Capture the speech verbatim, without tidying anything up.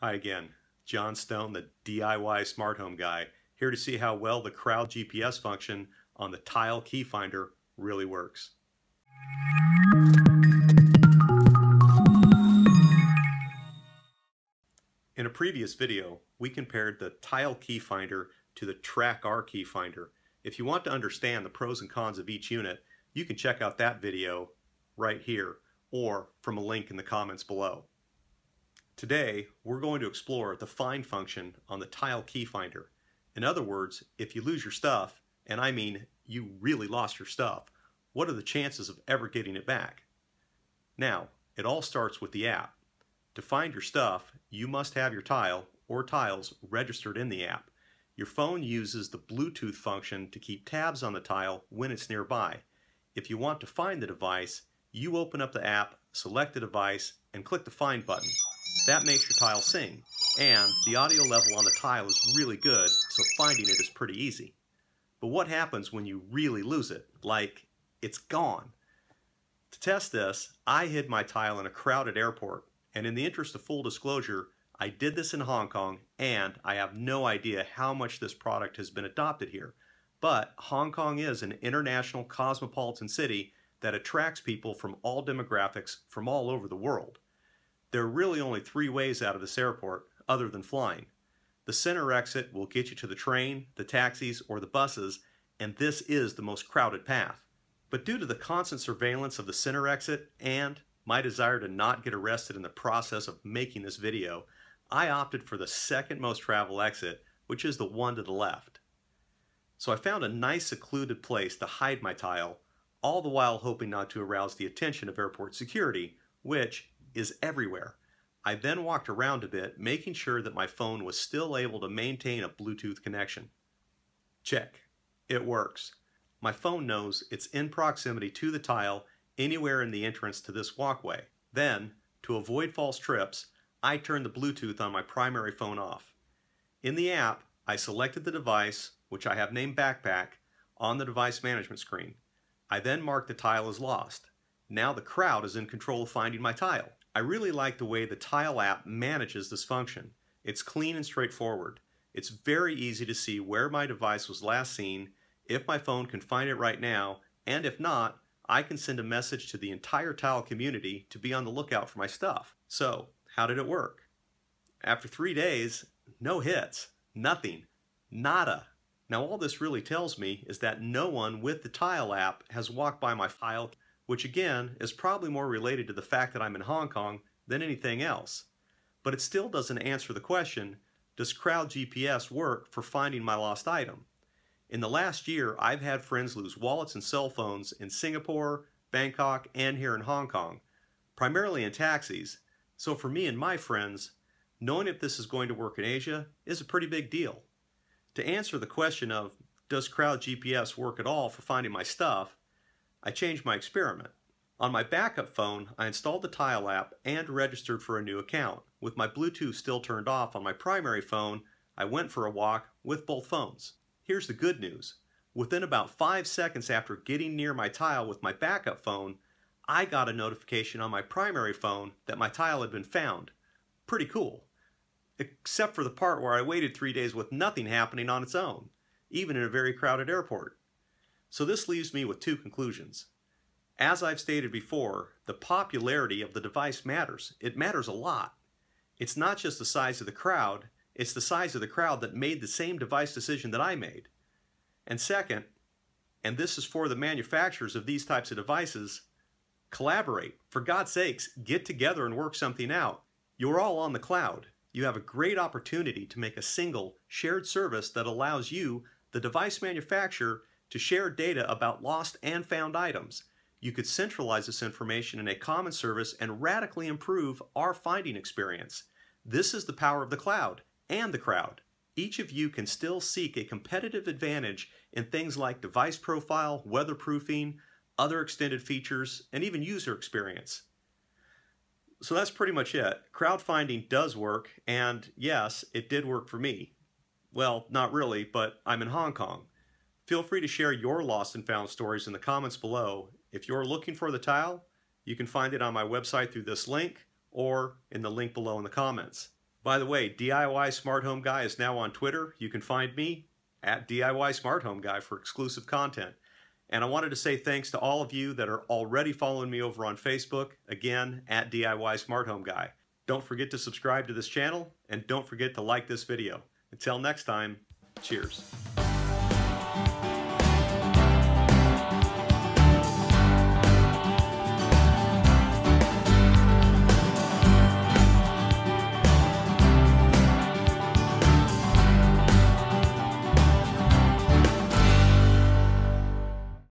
Hi again, John Stone, the D I Y Smart Home Guy, here to see how well the Crowd G P S function on the Tile Key Finder really works. In a previous video, we compared the Tile Key Finder to the TrackR Key Finder. If you want to understand the pros and cons of each unit, you can check out that video right here or from a link in the comments below. Today, we're going to explore the find function on the Tile Key Finder. In other words, if you lose your stuff, and I mean you really lost your stuff, what are the chances of ever getting it back? Now, it all starts with the app. To find your stuff, you must have your tile or tiles registered in the app. Your phone uses the Bluetooth function to keep tabs on the tile when it's nearby. If you want to find the device, you open up the app, select the device, and click the Find button. That makes your tile sing, and the audio level on the tile is really good, so finding it is pretty easy. But what happens when you really lose it? Like, it's gone. To test this, I hid my tile in a crowded airport, and in the interest of full disclosure, I did this in Hong Kong, and I have no idea how much this product has been adopted here. But Hong Kong is an international cosmopolitan city that attracts people from all demographics from all over the world. There are really only three ways out of this airport, other than flying. The center exit will get you to the train, the taxis, or the buses, and this is the most crowded path. But due to the constant surveillance of the center exit and my desire to not get arrested in the process of making this video, I opted for the second most traveled exit, which is the one to the left. So I found a nice secluded place to hide my tile, all the while hoping not to arouse the attention of airport security, which is everywhere. I then walked around a bit, making sure that my phone was still able to maintain a Bluetooth connection. Check. It works. My phone knows it's in proximity to the tile anywhere in the entrance to this walkway. Then, to avoid false trips, I turned the Bluetooth on my primary phone off. In the app, I selected the device, which I have named Backpack, on the device management screen. I then marked the tile as lost. Now the crowd is in control of finding my tile. I really like the way the Tile app manages this function. It's clean and straightforward. It's very easy to see where my device was last seen, if my phone can find it right now, and if not, I can send a message to the entire Tile community to be on the lookout for my stuff. So, how did it work? After three days, no hits, nothing, nada. Now all this really tells me is that no one with the Tile app has walked by my tile, which again is probably more related to the fact that I'm in Hong Kong than anything else. But it still doesn't answer the question, does Crowd G P S work for finding my lost item? In the last year, I've had friends lose wallets and cell phones in Singapore, Bangkok, and here in Hong Kong, primarily in taxis. So for me and my friends, knowing if this is going to work in Asia is a pretty big deal. To answer the question of, does Crowd G P S work at all for finding my stuff, I changed my experiment. On my backup phone, I installed the Tile app and registered for a new account. With my Bluetooth still turned off on my primary phone, I went for a walk with both phones. Here's the good news. Within about five seconds after getting near my tile with my backup phone, I got a notification on my primary phone that my tile had been found. Pretty cool. Except for the part where I waited three days with nothing happening on its own, even in a very crowded airport. So this leaves me with two conclusions. As I've stated before, the popularity of the device matters. It matters a lot. It's not just the size of the crowd, it's the size of the crowd that made the same device decision that I made. And second, and this is for the manufacturers of these types of devices, collaborate. For God's sakes, get together and work something out. You're all on the cloud. You have a great opportunity to make a single, shared service that allows you, the device manufacturer, to share data about lost and found items. You could centralize this information in a common service and radically improve our finding experience. This is the power of the cloud and the crowd. Each of you can still seek a competitive advantage in things like device profile, weatherproofing, other extended features, and even user experience. So that's pretty much it. Crowdfinding does work, and yes, it did work for me. Well, not really, but I'm in Hong Kong. Feel free to share your lost and found stories in the comments below. If you're looking for the tile, you can find it on my website through this link or in the link below in the comments. By the way, D I Y Smart Home Guy is now on Twitter. You can find me at D I Y Smart Home Guy for exclusive content. And I wanted to say thanks to all of you that are already following me over on Facebook, again, at D I Y Smart Home Guy. Don't forget to subscribe to this channel, and don't forget to like this video. Until next time, cheers.